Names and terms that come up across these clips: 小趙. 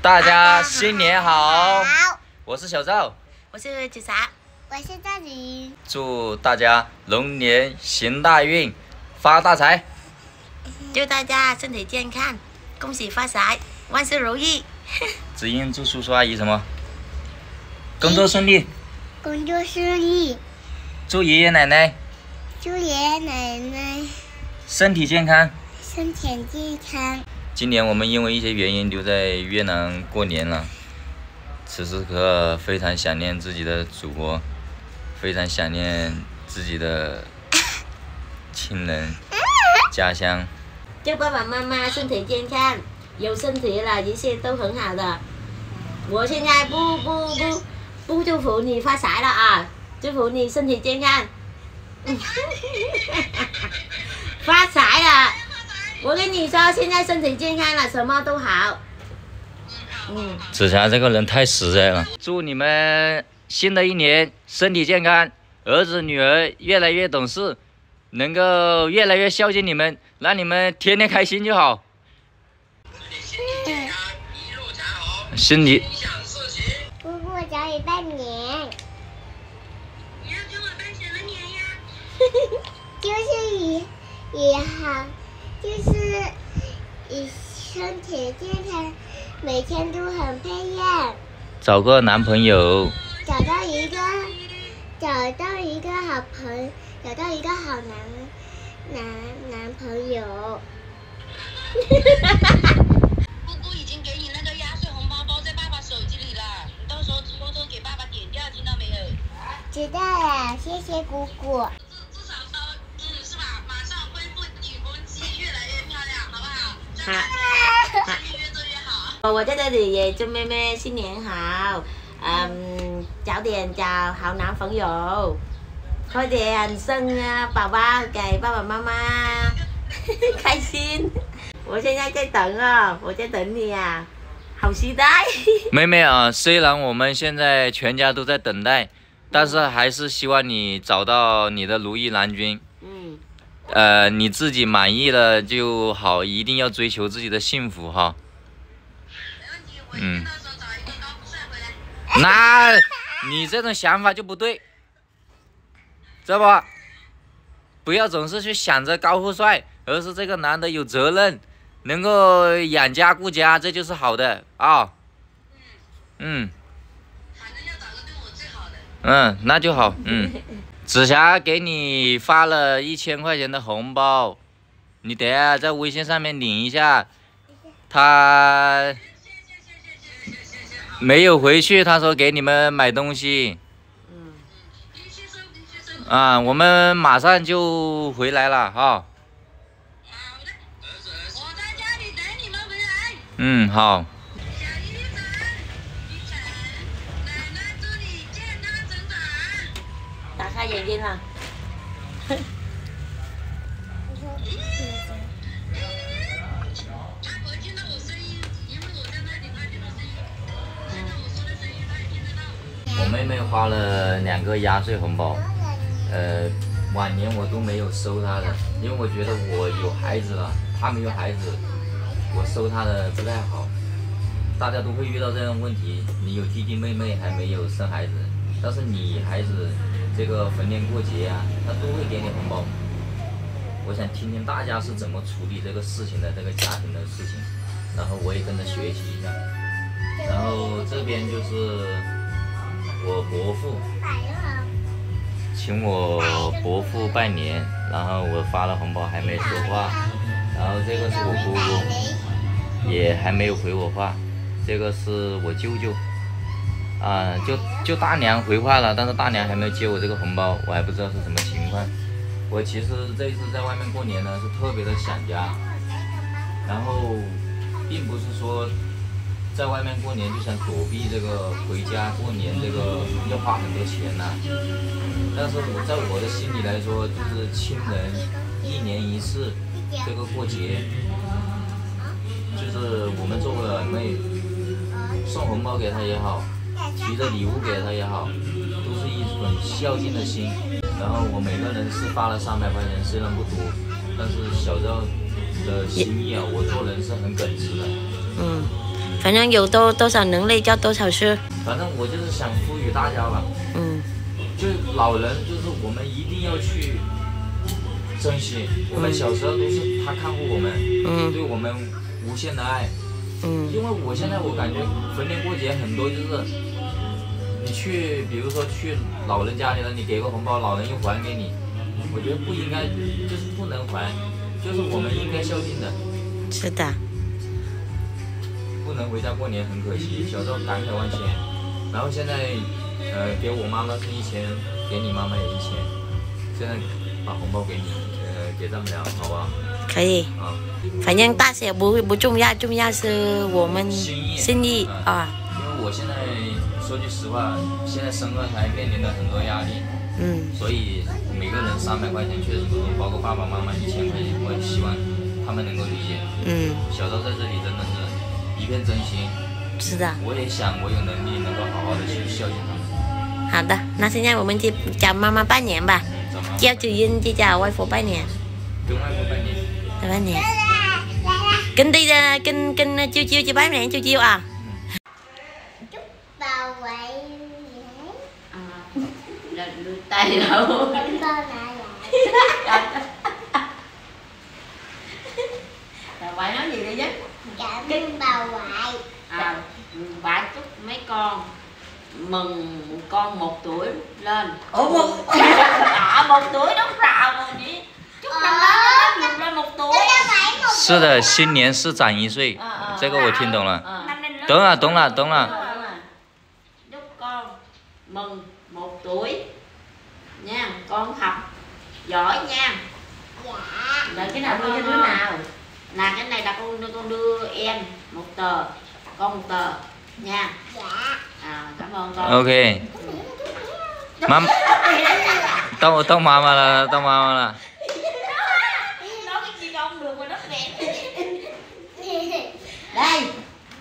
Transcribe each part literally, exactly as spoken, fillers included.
大家新年好！我是小赵，我是九啥，我是赵子怡。祝大家龙年行大运，发大财！祝大家身体健康，恭喜发财，万事如意。子英祝叔叔阿姨什么？工作顺利。工作顺利。祝爷爷奶奶。祝爷爷奶奶。身体健康。身体健康。今年我们因为一些原因留在越南过年了，此时此刻非常想念自己的祖国，非常想念自己的亲人、家乡。祝爸爸妈妈身体健康，有身体了，一切都很好的。我现在不不不不祝福你发财了啊，祝福你身体健康，发财了。我跟你说，现在身体健康了，什么都好。嗯，子霞这个人太实在了。祝你们新的一年身体健康，儿子女儿越来越懂事，能够越来越孝敬你们，让你们天天开心就好。嗯、身体。姑姑找你拜年。你要给我拜什么年呀？就是你，你好。就是你身体健康，每天都很漂亮。找个男朋友。找到一个，找到一个好朋，找到一个好男男男朋友。姑姑已经给你那个压岁红包包在爸爸手机里了，你到时候偷偷给爸爸点掉，听到没有？知道了，谢谢姑姑。我在这里也祝妹妹新年好，嗯，早点找好男朋友，快点生宝宝给爸爸妈妈开心。我现在在等哦，我在等你啊，好期待。妹妹啊，虽然我们现在全家都在等待，但是还是希望你找到你的如意郎君。嗯。呃，你自己满意了就好，一定要追求自己的幸福哈。嗯，那你这种想法就不对，知道吧？不要总是去想着高富帅，而是这个男的有责任，能够养家顾家，这就是好的啊。哦、嗯。反正要找个对我最好的。嗯，那就好。嗯，紫霞给你发了一千块钱的红包，你等下在微信上面领一下，他。没有回去，他说给你们买东西。嗯。啊，我们马上就回来了哈。好的，我在家里等你们回来。嗯，好。小雨伞，雨伞，奶奶祝你健康成长。打开眼睛了。妹妹花了两个压岁红包，呃，往年我都没有收她的，因为我觉得我有孩子了，她没有孩子，我收她的不太好。大家都会遇到这样问题，你有弟弟妹妹还没有生孩子，但是你孩子这个逢年过节啊，他都会给你红包。我想听听大家是怎么处理这个事情的，这个家庭的事情，然后我也跟着学习一下。然后这边就是。我伯父请我伯父拜年，然后我发了红包还没说话，然后这个是我姑姑，也还没有回我话，这个是我舅舅，啊，就就大娘回话了，但是大娘还没有接我这个红包，我还不知道是什么情况。我其实这一次在外面过年呢，是特别的想家，然后并不是说。在外面过年就想躲避这个回家过年这个要花很多钱呐、啊，但是我在我的心里来说，就是亲人一年一次这个过节，就是我们作为儿女送红包给他也好，提着礼物给他也好，都是一种孝敬的心。然后我每个人是发了三百块钱，虽然不多，但是小赵的心意啊，我做人是很耿直的。嗯。反正有多多少能力叫多少事。反正我就是想呼吁大家吧，嗯，就是老人就是我们一定要去珍惜。我们小时候都是他看护我们，嗯，对我们无限的爱，嗯。因为我现在我感觉逢年过节很多就是，你去比如说去老人家里了，你给个红包，老人又还给你，我觉得不应该，就是不能还，就是我们应该孝敬的。是的。不能回家过年很可惜，小时候感慨万千，然后现在，呃，给我妈妈是一千，给你妈妈也一千，现在把红包给你，呃，给他们俩，好吧？可以。啊，反正大小不不重要，重要是我们心意心意啊。因为我现在说句实话，现在生二胎面临了很多压力，嗯，所以每个人三百块钱确实不够，包括爸爸妈妈一千块钱，我也希望他们能够理解。嗯，小赵在这里真的是。一片真心，是的。我也想，我有能力能够好好的去孝敬他们。好的，那现在我们去找妈妈拜年吧。嗯、叫子英去找外婆拜年。跟外婆拜年。拜年。跟đi ra, kinh kinh chiêu chiêu chị bái mẹ chiêu chiêu à. Chúc bà quậy nhé. À, đưa tay đâu. Đưa tay lại. Bà quậy nói gì đây chứ? Cảm ơn bà ngoại. À, bà chúc mấy con mừng con một tuổi lên. Ủa một à, một tuổi đóng rào rồi nhỉ? Chúc năm mới mừng lên một tuổi. 是的，新年是长一岁，这个我听懂了。懂了，懂了，懂了。Chúc con mừng một tuổi nha, con học giỏi nha. Dạ. Cái nào đưa đứa nào? Là cái này là con con đưa em một tờ, con một tờ nha. Dạ. À, cảm ơn con. Ok. Mắm. Tao tao mà mà tao mà mà là. Nói cái gì đâu không được mà nó đẹp. Đây,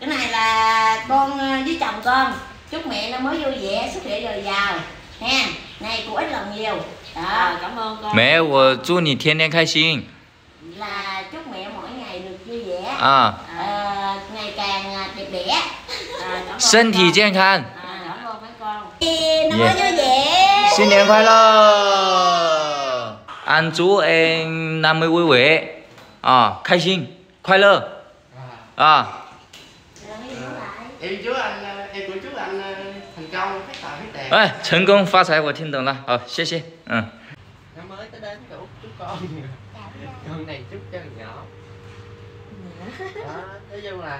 cái này là con với chồng con. Chúc mẹ nó mới vui vẻ, sức khỏe dồi dào. Ha, này của ít lòng nhiều. Đó, à, cảm ơn con. Mẹ, tôi chúc bạn thiên thiên khai sinh. Là chúc mẹ mỗi ngày được vui vẻ, à. À, ngày càng đẹp đẽ, thân thể khỏe mạnh. Cảm ơn mấy con. Năm mới vui vẻ. Xin niên vui lơ. Anh chúc em năm mới vui vẻ, à, khai sinh, vui lơ, à. Em chúc anh, em cũng chúc anh thành công, phát tài phát đẹp. À, thành công phát tài, tôi nghe được rồi. À, xin xin. Ừ. Năm mới tới đến chúc chúc con. Con này chúc cho thằng nhỏ. Đó, nói chung là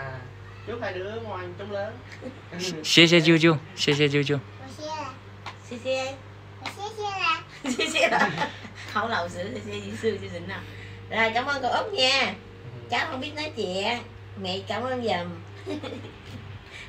chúc hai đứa ngoan chóng lớn. Xie xie chiêu chiêu, xie xie chiêu chiêu. Xie xie. Xie xie là. Xie xie là. Khẩu lầu sữa xie xie xưa xie xịn nào. Rồi cảm ơn cậu Út nha. Cháu không biết nói chuyện. Mẹ cảm ơn dùm.